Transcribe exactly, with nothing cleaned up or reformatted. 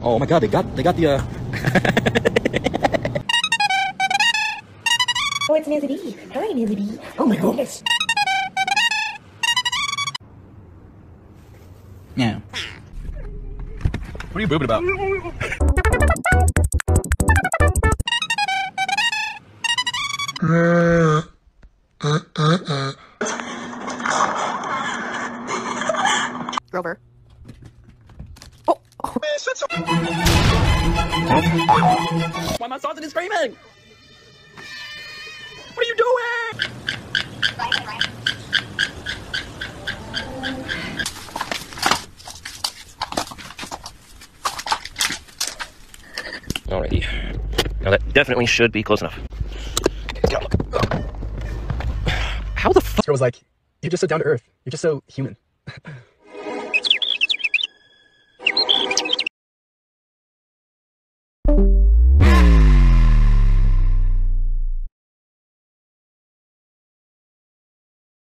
Oh my god, they got they got the uh Oh, it's Nazaree. Hi Nazaree. Oh my goodness. Yeah. What are you boobing about? Uh, uh, uh, uh. Grover. Oh. Oh. Why my sausage is screaming? What are you doing? Alrighty. Now that definitely should be close enough. How the fuck? I was like, you're just so down to earth. You're just so human.